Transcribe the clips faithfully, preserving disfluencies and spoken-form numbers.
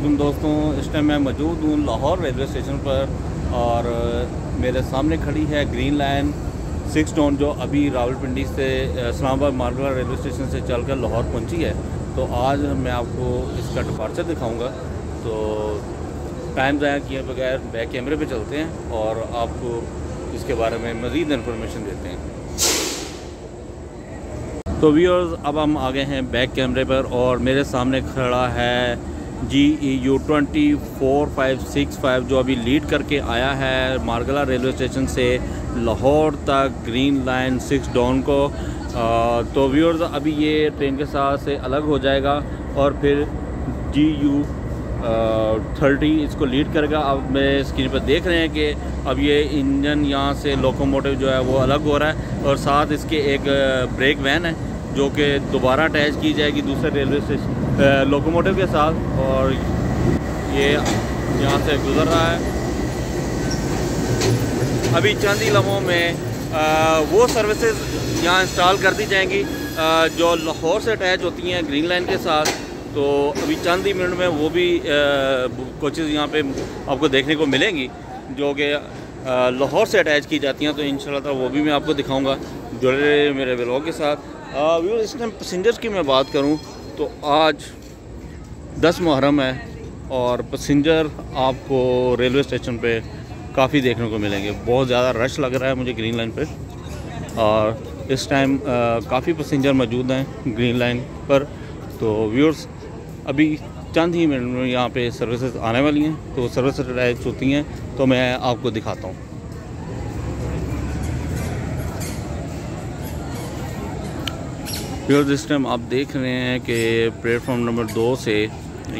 अस्सलामुअलैकुम दोस्तों, इस टाइम मैं मौजूद हूँ लाहौर रेलवे स्टेशन पर और मेरे सामने खड़ी है ग्रीन लाइन सिक्स टोन जो अभी रावलपिंडी से इस्लामाबाद मार्गला रेलवे स्टेशन से चलकर लाहौर पहुँची है। तो आज मैं आपको इसका डिपार्चर दिखाऊंगा। तो टाइम ज़ाया किए बगैर बैक कैमरे पे चलते हैं और आपको इसके बारे में मज़ीद इन्फॉर्मेशन देते हैं। तो व्यूअर्स, अब हम आ गए हैं बैक कैमरे पर और मेरे सामने खड़ा है G E U twenty four five six five जो अभी लीड करके आया है मार्गला रेलवे स्टेशन से लाहौर तक ग्रीन लाइन सिक्स डाउन को। आ, तो व्यूअर्स, अभी ये ट्रेन के साथ से अलग हो जाएगा और फिर जी यू थर्टी इसको लीड करेगा। अब मैं स्क्रीन पर देख रहे हैं कि अब ये इंजन यहाँ से लोकोमोटिव जो है वो अलग हो रहा है और साथ इसके एक ब्रेक वैन है जो कि दोबारा अटैच की जाएगी दूसरे रेलवे स्टेशन लोकोमोटिव के साथ और ये यहाँ से गुज़र रहा है। अभी चंद ही लम्हों में आ, वो सर्विसेज यहाँ इंस्टॉल कर दी जाएंगी आ, जो लाहौर से अटैच होती हैं ग्रीन लाइन के साथ। तो अभी चंद ही मिनट में वो भी कोचेज़ यहाँ पे आपको देखने को मिलेंगी जो कि लाहौर से अटैच की जाती हैं। तो इंशाल्लाह वो भी मैं आपको दिखाऊंगा जुड़े मेरे व्लॉग के साथ। अभी इस टाइम पैसेंजर्स की मैं बात करूँ तो आज दस मुहर्रम है और पैसेंजर आपको रेलवे स्टेशन पर काफ़ी देखने को मिलेंगे। बहुत ज़्यादा रश लग रहा है मुझे ग्रीन लाइन पे और इस टाइम काफ़ी पैसेंजर मौजूद हैं ग्रीन लाइन पर। तो व्यूअर्स, अभी चंद ही मिनट में यहाँ पे सर्विसेज आने वाली हैं तो सर्विसेज अटैच होती हैं तो मैं आपको दिखाता हूँ। व्यूअर्स, इस टाइम आप देख रहे हैं कि प्लेटफॉर्म नंबर दो से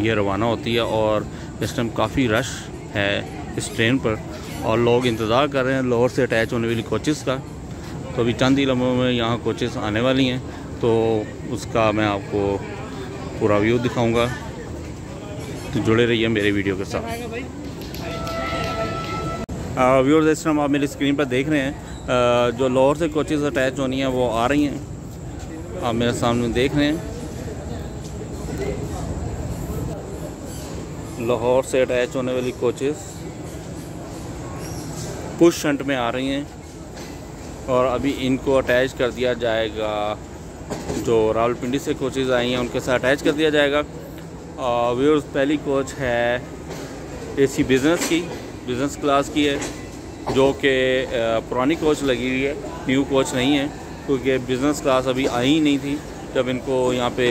ये रवाना होती है और इस टाइम काफ़ी रश है इस ट्रेन पर और लोग इंतज़ार कर रहे हैं लाहौर से अटैच होने वाली कोचेज़ का। तो अभी चंद ही लम्हों में यहाँ कोचेज़ आने वाली हैं तो उसका मैं आपको पूरा व्यू दिखाऊंगा। तो जुड़े रहिए मेरे वीडियो के साथ। व्यूअर्स, इस टाइम आप मेरी स्क्रीन पर देख रहे हैं जो लाहौर से कोचेज़ अटैच होनी है वो आ रही हैं, आप मेरे सामने देख रहे हैं। लाहौर से अटैच होने वाली कोचेज़ कुछ शंट में आ रही हैं और अभी इनको अटैच कर दिया जाएगा। जो रावलपिंडी से कोचेज़ आई हैं उनके साथ अटैच कर दिया जाएगा। और व्यूअर्स, पहली कोच है एसी बिज़नेस की, बिज़नेस क्लास की है जो कि पुरानी कोच लगी हुई है, न्यू कोच नहीं है क्योंकि बिज़नेस क्लास अभी आई ही नहीं थी जब इनको यहाँ पे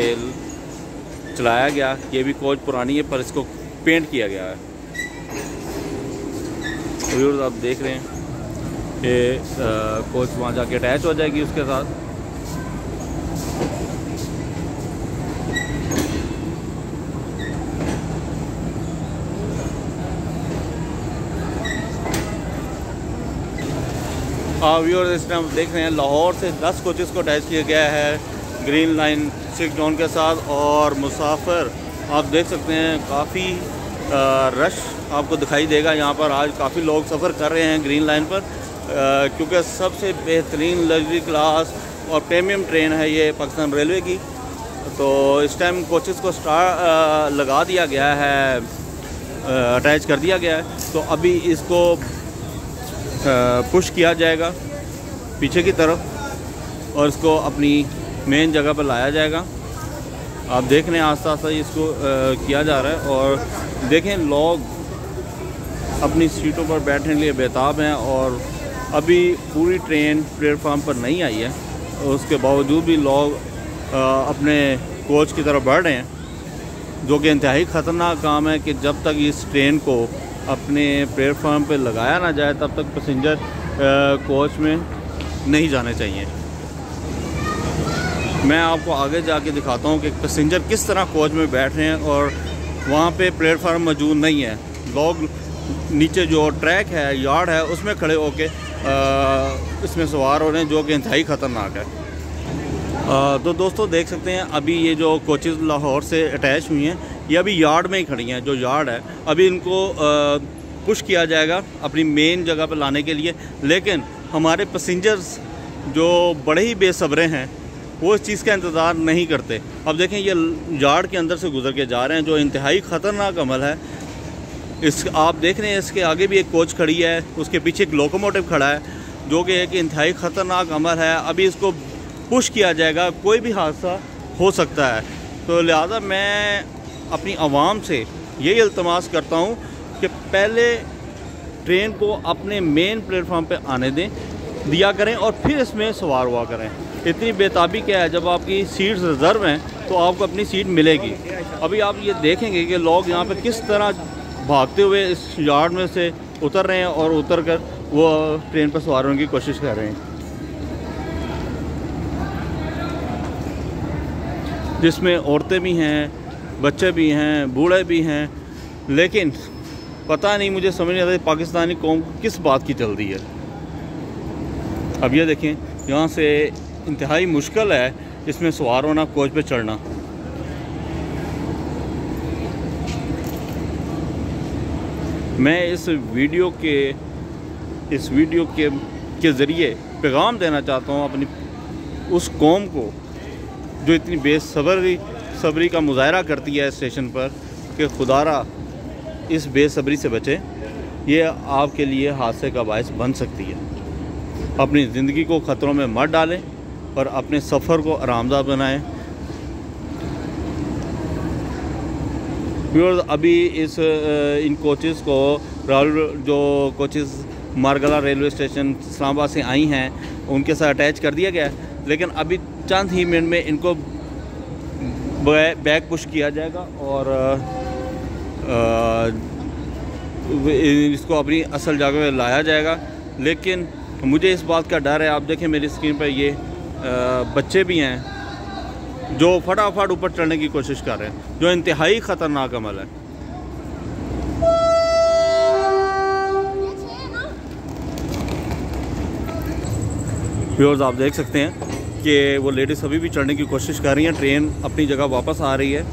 चलाया गया। ये भी कोच पुरानी है पर इसको पेंट किया गया है। व्यूअर्स, आप देख रहे हैं कि कोच वहाँ जाके अटैच हो जाएगी उसके साथ। आप व्यूअर्स, इस टाइम देख रहे हैं लाहौर से दस कोचेस को अटैच किया गया है ग्रीन लाइन सिक्स डाउन के साथ और मुसाफिर आप देख सकते हैं काफ़ी रश आपको दिखाई देगा यहाँ पर। आज काफ़ी लोग सफ़र कर रहे हैं ग्रीन लाइन पर क्योंकि सबसे बेहतरीन लग्जरी क्लास और प्रीमियम ट्रेन है ये पाकिस्तान रेलवे की। तो इस टाइम कोचेज़ को स्टार लगा दिया गया है, अटैच कर दिया गया है। तो अभी इसको पुश किया जाएगा पीछे की तरफ और इसको अपनी मेन जगह पर लाया जाएगा। आप देख रहे हैं आस्ता आस्ता इसको आ, किया जा रहा है और देखें लोग अपनी सीटों पर बैठने के लिए बेताब हैं और अभी पूरी ट्रेन प्लेटफार्म पर नहीं आई है उसके बावजूद भी लोग आ, अपने कोच की तरफ बढ़ रहे हैं जो कि इंतहाई ख़तरनाक काम है कि जब तक इस ट्रेन को अपने प्लेटफार्म पर लगाया ना जाए तब तक पैसेंजर कोच में नहीं जाने चाहिए। मैं आपको आगे जाके दिखाता हूँ कि पैसेंजर किस तरह कोच में बैठ रहे हैं और वहाँ पे प्लेटफार्म मौजूद नहीं है। लोग नीचे जो ट्रैक है, यार्ड है, उसमें खड़े होके इसमें सवार हो रहे हैं जो कि इंतहाई ख़तरनाक है। आ, तो दोस्तों देख सकते हैं अभी ये जो कोचेज़ लाहौर से अटैच हुई हैं ये अभी यार्ड में ही खड़ी हैं जो यार्ड है। अभी इनको आ, पुश किया जाएगा अपनी मेन जगह पर लाने के लिए। लेकिन हमारे पैसेंजर्स जो बड़े ही बेसब्रे हैं वो इस चीज़ का इंतज़ार नहीं करते। अब देखें ये जाड़ के अंदर से गुजर के जा रहे हैं, जो इंतहाई ख़तरनाक अमल है। इस आप देख रहे हैं इसके आगे भी एक कोच खड़ी है, उसके पीछे एक लोकोमोटिव खड़ा है, जो कि एक इंतहाई ख़तरनाक अमल है। अभी इसको पुश किया जाएगा, कोई भी हादसा हो सकता है। तो लिहाजा मैं अपनी आवाम से यही अल्तमास करता हूँ कि पहले ट्रेन को अपने मेन प्लेटफार्म पे आने दें दिया करें और फिर इसमें सवार हुआ करें। इतनी बेताबी क्या है, जब आपकी सीट रिज़र्व हैं तो आपको अपनी सीट मिलेगी। अभी आप ये देखेंगे कि लोग यहाँ पे किस तरह भागते हुए इस यार्ड में से उतर रहे हैं और उतर कर वो ट्रेन पर सवार होने की कोशिश कर रहे हैं, जिसमें औरतें भी हैं, बच्चे भी हैं, बूढ़े भी हैं। लेकिन पता नहीं, मुझे समझ नहीं आता पाकिस्तानी कौम किस बात की जल्दी है। अब ये देखें, यहाँ से इंतहाई मुश्किल है इसमें सवार होना, कोच पे चढ़ना। मैं इस वीडियो के इस वीडियो के के ज़रिए पैगाम देना चाहता हूँ अपनी उस कौम को जो इतनी बेसब्री सब्री का मुजाहरा करती है स्टेशन पर, कि खुदारा इस बेसब्री से बचें। ये आपके लिए हादसे का बायस बन सकती है। अपनी ज़िंदगी को ख़तरों में मत डालें और अपने सफ़र को आरामदायक बनाएं। व्यूअर्स, अभी इस इन कोचेस को जो coaches Margalla railway station Islamabad से आई हैं उनके साथ अटैच कर दिया गया है, लेकिन अभी चंद ही मिनट में इनको बैक पुश किया जाएगा और आ, इसको अपनी असल जगह पर लाया जाएगा। लेकिन मुझे इस बात का डर है, आप देखें मेरी स्क्रीन पर ये आ, बच्चे भी हैं जो फटाफट ऊपर चढ़ने की कोशिश कर रहे हैं, जो इंतहाई ख़तरनाक अमल है। व्यूअर्स, आप देख सकते हैं कि वो लेडीज़ अभी भी चढ़ने की कोशिश कर रही हैं, ट्रेन अपनी जगह वापस आ रही है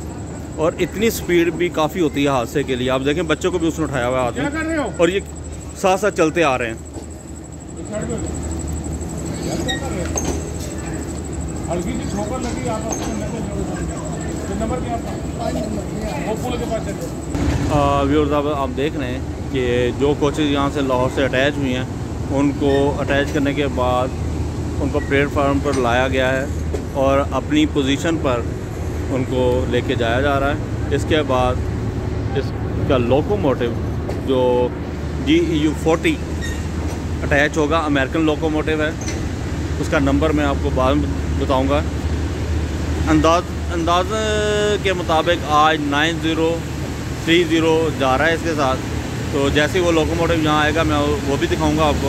और इतनी स्पीड भी काफ़ी होती है हादसे के लिए। आप देखें बच्चों को भी उसने उठाया हुआ है हाथ में और ये साथ साथ चलते आ रहे हैं। व्यूअर्स, आप देख रहे हैं कि जो कोचेज यहाँ से लाहौर से अटैच हुई हैं, उनको अटैच करने के बाद उनको प्लेटफार्म पर लाया गया है और अपनी पोजीशन पर उनको लेके जाया जा रहा है। इसके बाद इसका लोकोमोटिव जो G E U forty attach होगा, अमेरिकन लोकोमोटिव है, उसका नंबर मैं आपको बाद में बताऊंगा। अंदाज अंदाज के मुताबिक आज नौ हज़ार तीस जा रहा है इसके साथ। तो जैसे वो लोकोमोटिव यहाँ आएगा मैं वो भी दिखाऊंगा आपको।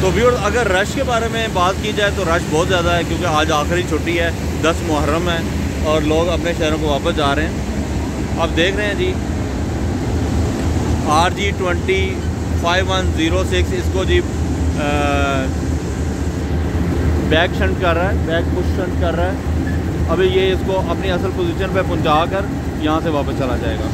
तो व्यूअर्स, अगर रश के बारे में बात की जाए तो रश बहुत ज़्यादा है, क्योंकि आज आखिरी छुट्टी है, दस मुहर्रम है और लोग अपने शहरों को वापस जा रहे हैं। आप देख रहे हैं G R G twenty five one zero six इसको जी आ, बैक शंट कर रहा है, बैक पुश शंट कर रहा है। अभी ये इसको अपनी असल पोजीशन पर पहुंचा कर यहाँ से वापस चला जाएगा।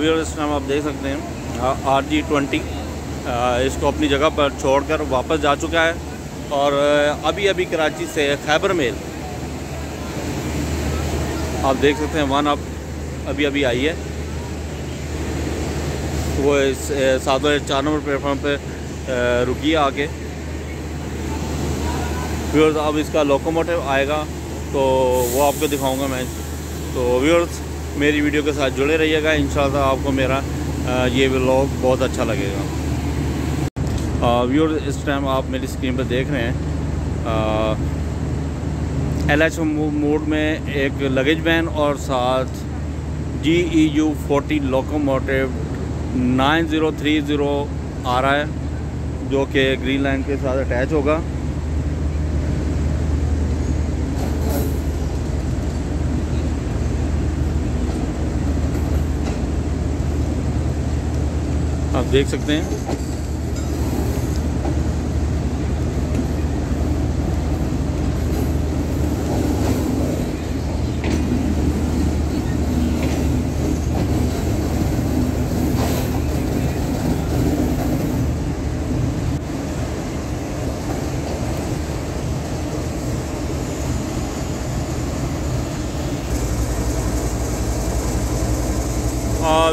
व्यूअर्स, आप देख सकते हैं आर जी ट्वेंटी इसको अपनी जगह पर छोड़कर वापस जा चुका है और अभी अभी कराची से खैबर मेल आप देख सकते हैं वन आप अभी अभी आई है। वो इस सात चार नंबर प्लेटफॉर्म पर रुकी है आके। व्यूअर्स, अब इसका लोकोमोटिव आएगा तो वो आपको दिखाऊंगा मैं। तो व्यूअर्स, मेरी वीडियो के साथ जुड़े रहिएगा, इंशाल्लाह आपको मेरा ये व्लॉग बहुत अच्छा लगेगा। व्यूअर्स, इस टाइम आप मेरी स्क्रीन पर देख रहे हैं एलएच मोड में एक लगेज वैन और साथ G E U forty locomotive नौ हज़ार तीस आ रहा है, जो कि ग्रीन लाइन के साथ अटैच होगा। आप देख सकते हैं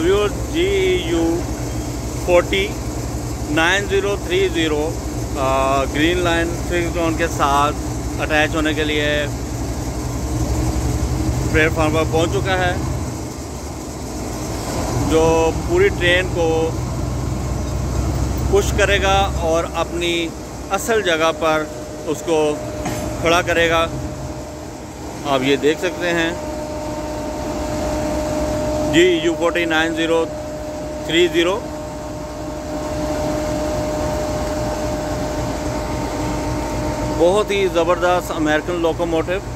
viewers G E U forty nine zero three zero green line fix zone के साथ अटैच होने के लिए प्लेटफॉर्म पर पहुंच चुका है, जो पूरी ट्रेन को पुश करेगा और अपनी असल जगह पर उसको खड़ा करेगा। आप ये देख सकते हैं G E U forty nine zero three zero बहुत ही ज़बरदस्त अमेरिकन लोकोमोटिव।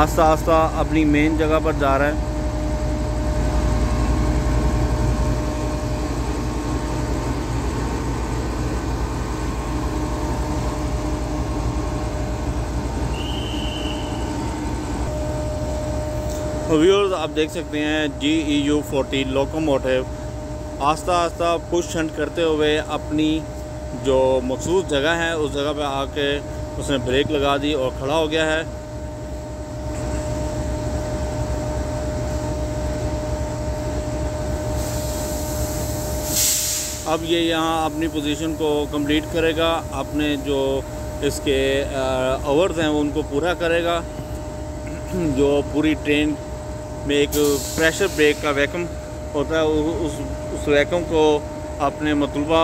आस्ता आस्ता अपनी मेन जगह पर जा रहा है। व्यूअर्स आप देख सकते हैं G E U forty locomotive आस्ता आस्ता पुश हंट करते हुए अपनी जो मखसूस जगह है उस जगह पे आके उसने ब्रेक लगा दी और खड़ा हो गया है। अब ये यहाँ अपनी पोजीशन को कंप्लीट करेगा, अपने जो इसके आवर्स हैं उनको पूरा करेगा, जो पूरी ट्रेन में एक प्रेशर ब्रेक का वैक्यूम होता है उस उस वैक्यूम को अपने मतलूबा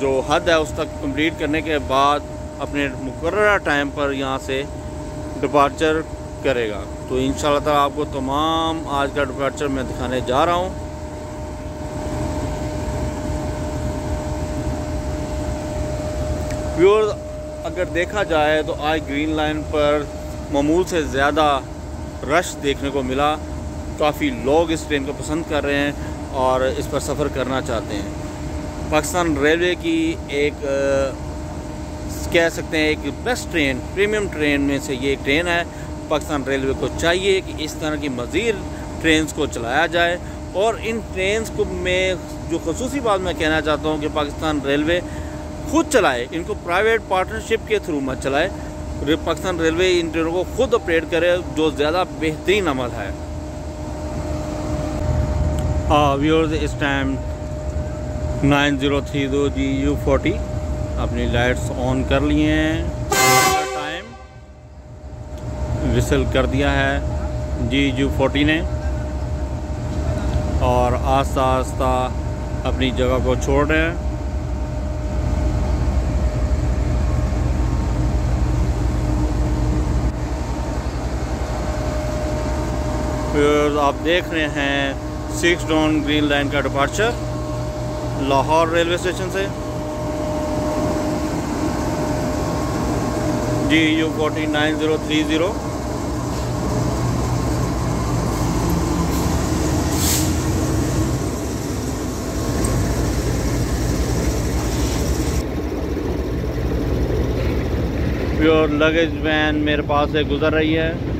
जो हद है उस तक कंप्लीट करने के बाद अपने मुकर्ररा टाइम पर यहाँ से डिपार्चर करेगा। तो इंशाल्लाह ताला आपको तमाम आज का डिपार्चर मैं दिखाने जा रहा हूँ। व्यूअर्स अगर देखा जाए तो आज ग्रीन लाइन पर मामूल से ज़्यादा रश देखने को मिला। काफ़ी लोग इस ट्रेन को पसंद कर रहे हैं और इस पर सफ़र करना चाहते हैं। पाकिस्तान रेलवे की एक कह सकते हैं एक बेस्ट ट्रेन, प्रीमियम ट्रेन में से ये ट्रेन है। पाकिस्तान रेलवे को चाहिए कि इस तरह की मज़ीद ट्रेन को चलाया जाए और इन ट्रेन को मैं जो खसूसी बात मैं कहना चाहता हूँ कि पाकिस्तान रेलवे खुद चलाए, इनको प्राइवेट पार्टनरशिप के थ्रू मत चलाए। पाकिस्तान रेलवे इन ट्रेनों को खुद ऑपरेट करे, जो ज़्यादा बेहतरीन अमल है। व्यूअर्स इस time nine zero three zero G E U forty अपनी लाइट्स ऑन कर लिए हैं, टाइम विसल कर दिया है जी ई यू फोर्टी ने और आस्ता आस्ता अपनी जगह को छोड़ रहे हैं। फिर आप देख रहे हैं सिक्स डाउन ग्रीन लाइन का डिपार्चर लाहौर रेलवे स्टेशन से। G E U forty nine zero three zero pure luggage van मेरे पास से गुजर रही है।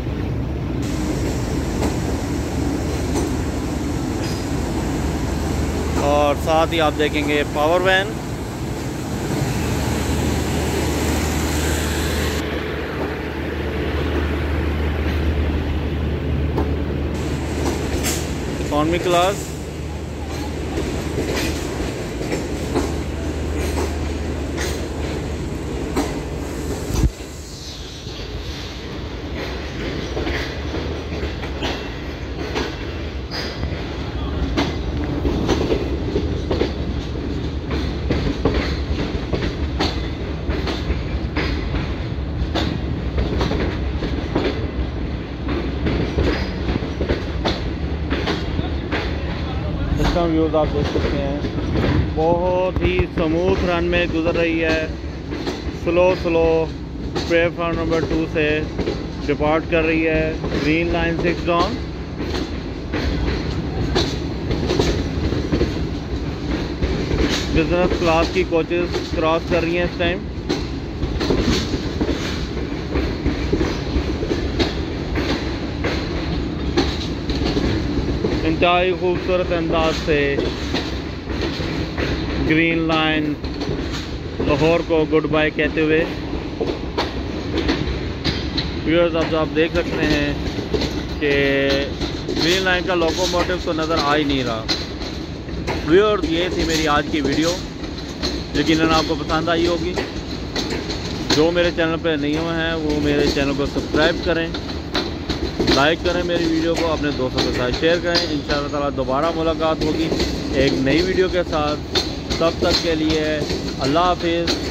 और साथ ही आप देखेंगे power van. Economy class views आप देख सकते हैं बहुत ही स्मूथ रन में गुजर रही है। Slow slow platform number two से डिपार्ट कर रही है green line six down. Business class की कोचेस क्रॉस कर रही हैं इस टाइम। इंतहाई खूबसूरत अंदाज से ग्रीन लाइन लाहौर को गुड बाय कहते हुए व्यूअर्स आप आप देख सकते हैं कि ग्रीन लाइन का लोकोमोटिव तो नज़र आ ही नहीं रहा। व्यूअर्स ये थी मेरी आज की वीडियो, यकीनन आपको पसंद आई होगी। जो मेरे चैनल पर नए हैं वो मेरे चैनल को सब्सक्राइब करें, लाइक करें मेरी वीडियो को, अपने दोस्तों के साथ शेयर करें। इंशाअल्लाह ताला दोबारा मुलाकात होगी एक नई वीडियो के साथ। तब तक के लिए अल्लाह हाफिज़।